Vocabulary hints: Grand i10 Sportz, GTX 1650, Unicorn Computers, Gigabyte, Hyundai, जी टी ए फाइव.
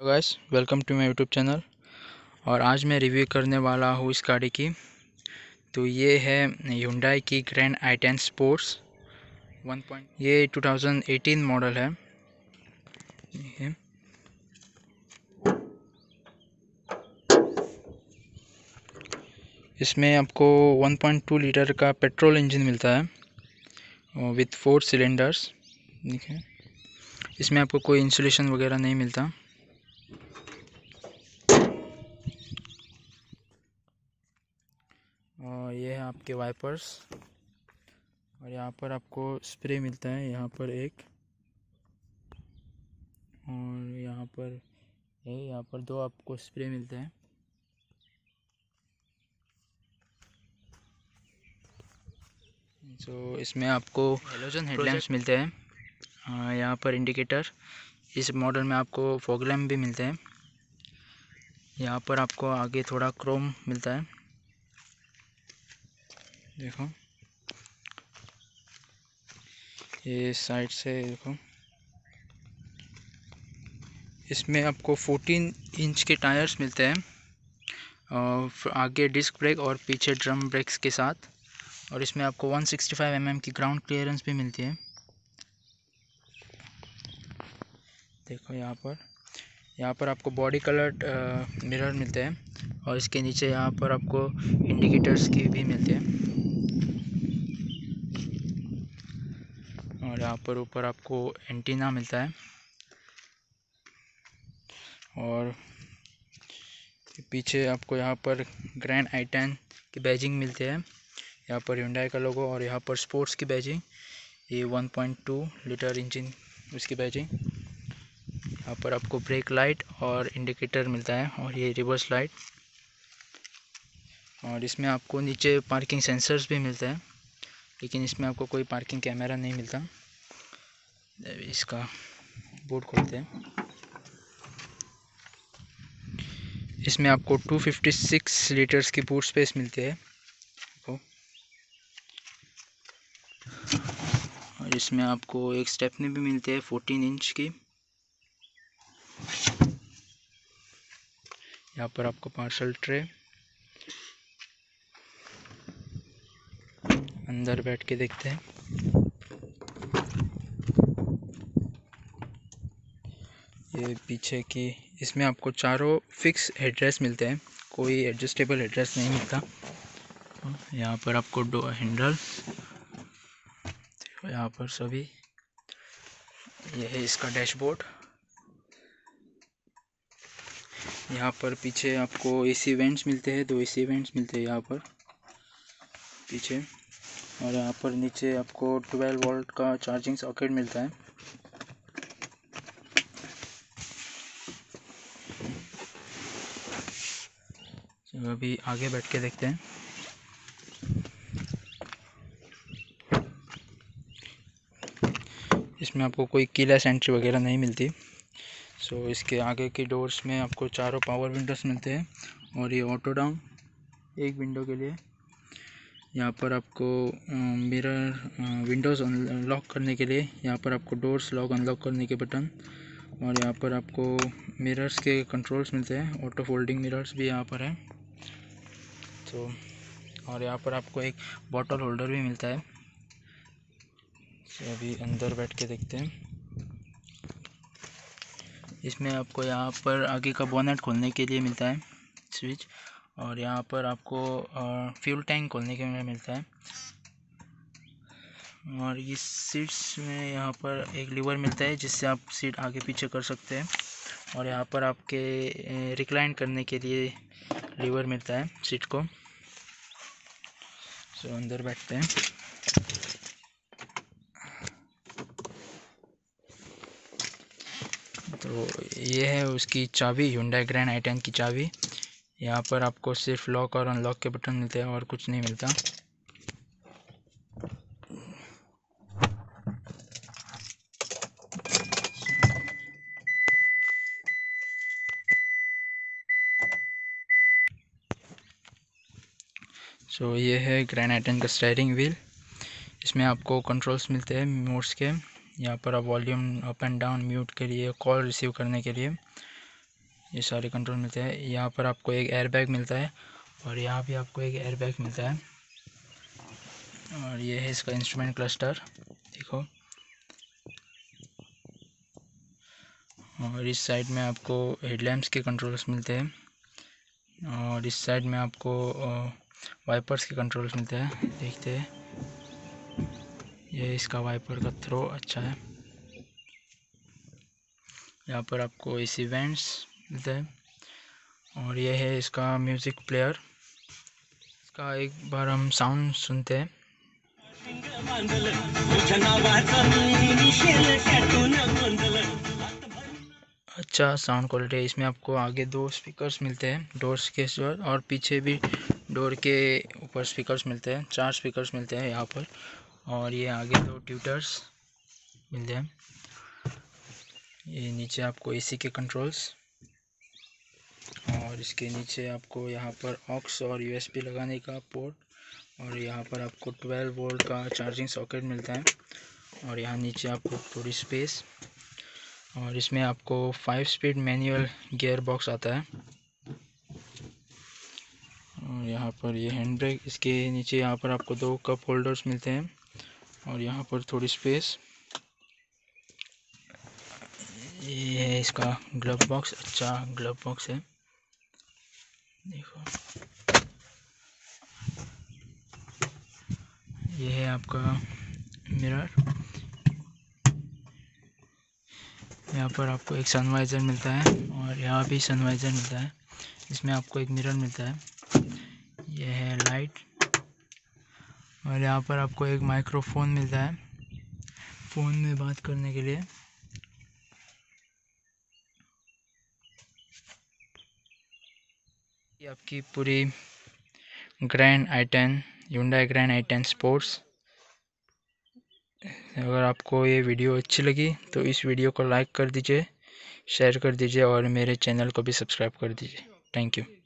Hello guys, welcome to my YouTube channel. और आज मैं रिव्यू करने वाला हूँ इस गाड़ी की। तो ये है Hyundai की ग्रैंड i10 स्पोर्ट्स 1. ये 2018 मॉडल है। इसमें आपको 1.2 लीटर का पेट्रोल इंजन मिलता है विथ 4 सिलेंडर्स। देखिए, इसमें आपको कोई इंसुलेशन वगैरह नहीं मिलता। और ये है आपके वाइपर्स, और यहाँ पर आपको स्प्रे मिलता है, यहाँ पर एक, और यहाँ पर दो आपको स्प्रे मिलते हैं। तो इसमें आपको हेलोजन हेडलैम्प्स मिलते हैं, और यहाँ पर इंडिकेटर। इस मॉडल में आपको फॉग लैम्प भी मिलते हैं। यहाँ पर आपको आगे थोड़ा क्रोम मिलता है, देखो ये साइड से। देखो, इसमें आपको 14 इंच के टायर्स मिलते हैं, और आगे डिस्क ब्रेक और पीछे ड्रम ब्रेक्स के साथ। और इसमें आपको 165 mm की ग्राउंड क्लियरेंस भी मिलती है। देखो यहाँ पर आपको बॉडी कलर्ड मिरर मिलते हैं, और इसके नीचे यहाँ पर आपको इंडिकेटर्स की भी मिलते हैं। और यहाँ पर ऊपर आपको एंटीना मिलता है, और पीछे आपको यहाँ पर ग्रैंड i10 की बैजिंग मिलती है। यहाँ पर Hyundai का लोगो, और यहाँ पर स्पोर्ट्स की बैजिंग। ये 1.2 लीटर इंजन, उसकी बैजिंग। यहाँ पर आपको ब्रेक लाइट और इंडिकेटर मिलता है, और ये रिवर्स लाइट। और इसमें आपको नीचे पार्किंग सेंसर्स भी मिलते हैं, लेकिन इसमें आपको कोई पार्किंग कैमरा नहीं मिलता। इसका बोर्ड खोलते हैं। इसमें आपको 256 लीटर्स की बूट स्पेस मिलती है। और इसमें आपको एक स्टेपनी भी मिलती है 14 इंच की। यहाँ पर आपको पार्सल ट्रे, अंदर बैठ के देखते हैं। ये पीछे की, इसमें आपको चारों फिक्स हेडरेस्ट मिलते हैं, कोई एडजस्टेबल हेडरेस्ट नहीं मिलता। यहाँ पर आपको दो हैंडल, यहाँ पर सभी। यह है इसका डैशबोर्ड। यहाँ पर पीछे आपको एसी वेंट्स मिलते हैं, 2 एसी वेंट्स मिलते हैं यहाँ पर पीछे। और यहाँ पर नीचे आपको 12 वोल्ट का चार्जिंग सॉकेट मिलता है। तो अभी आगे बैठ के देखते हैं। इसमें आपको कोई कीलेस एंट्री वगैरह नहीं मिलती। सो इसके आगे के डोर्स में आपको चारों पावर विंडोज़ मिलते हैं, और ये ऑटो डाउन एक विंडो के लिए। यहाँ पर आपको मिरर, विंडोज़ अनलॉक करने के लिए यहाँ पर आपको डोर्स लॉक अनलॉक करने के बटन, और यहाँ पर आपको मिरर्स के कंट्रोल्स मिलते हैं। ऑटो फोल्डिंग मिरर्स भी यहाँ पर है। तो और यहाँ पर आपको एक बॉटल होल्डर भी मिलता है। तो अभी अंदर बैठ के देखते हैं। इसमें आपको यहाँ पर आगे का बोनेट खोलने के लिए मिलता है स्विच, और यहाँ पर आपको फ्यूल टैंक खोलने के लिए मिलता है। और इस सीट्स में यहाँ पर एक लीवर मिलता है, जिससे आप सीट आगे पीछे कर सकते हैं। और यहाँ पर आपके रिक्लाइन करने के लिए लीवर मिलता है सीट को। सो अंदर बैठते हैं। तो ये है उसकी चाबी, Hyundai ग्रैंड i10 की चाबी। यहाँ पर आपको सिर्फ लॉक और अनलॉक के बटन मिलते हैं, और कुछ नहीं मिलता। सो ये है ग्रैंड i10 का स्टीयरिंग व्हील। इसमें आपको कंट्रोल्स मिलते हैं मोड्स के। यहाँ पर आप volume up and down, mute के लिए, कॉल रिसीव करने के लिए। ये सारे कंट्रोल मिलते हैं। यहाँ पर आपको एक एयरबैग मिलता है और यहाँ भी आपको एक एयरबैग मिलता है। और ये है इसका इंस्ट्रूमेंट क्लस्टर, देखो। और इस साइड में आपको हेडलैम्प्स के कंट्रोल्स मिलते हैं और इस साइड में आपको वाइपर्स के कंट्रोल्स मिलते हैं। देखते हैं, ये इसका वाइपर का थ्रो अच्छा है। यहाँ पर आपको एसी वेंट्स मिलते हैं। और यह है इसका म्यूज़िक प्लेयर। इसका एक बार हम साउंड सुनते हैं। अच्छा साउंड क्वालिटी है। इसमें आपको आगे दो स्पीकर्स मिलते हैं डोर्स के ऊपर, और पीछे भी डोर के ऊपर स्पीकर्स मिलते हैं। चार स्पीकर्स मिलते हैं यहाँ पर। और ये आगे दो ट्यूटर्स मिलते हैं। ये नीचे आपको एसी के कंट्रोल्स, और इसके नीचे आपको यहाँ पर ऑक्स और यूएसबी लगाने का पोर्ट, और यहाँ पर आपको 12 वोल्ट का चार्जिंग सॉकेट मिलता है। और यहाँ नीचे आपको थोड़ी स्पेस, और इसमें आपको 5 स्पीड मैनुअल गियर बॉक्स आता है। और यहाँ पर ये हैंड ब्रेक, इसके नीचे यहाँ पर आपको 2 कप होल्डर्स मिलते हैं। और यहाँ पर थोड़ी स्पेस, ये है इसका ग्लव बॉक्स। अच्छा ग्लव बॉक्स है, देखो। ये है आपका मिरर। यहाँ पर आपको एक सनवाइजर मिलता है और यहाँ भी सनवाइजर मिलता है। इसमें आपको एक मिरर मिलता है। यह है लाइट, और यहाँ पर आपको एक माइक्रोफोन मिलता है फ़ोन में बात करने के लिए। ये आपकी पूरी grand i10 Hyundai grand i10 sports. अगर आपको ये वीडियो अच्छी लगी तो इस वीडियो को लाइक कर दीजिए, शेयर कर दीजिए और मेरे चैनल को भी सब्सक्राइब कर दीजिए। Thank you.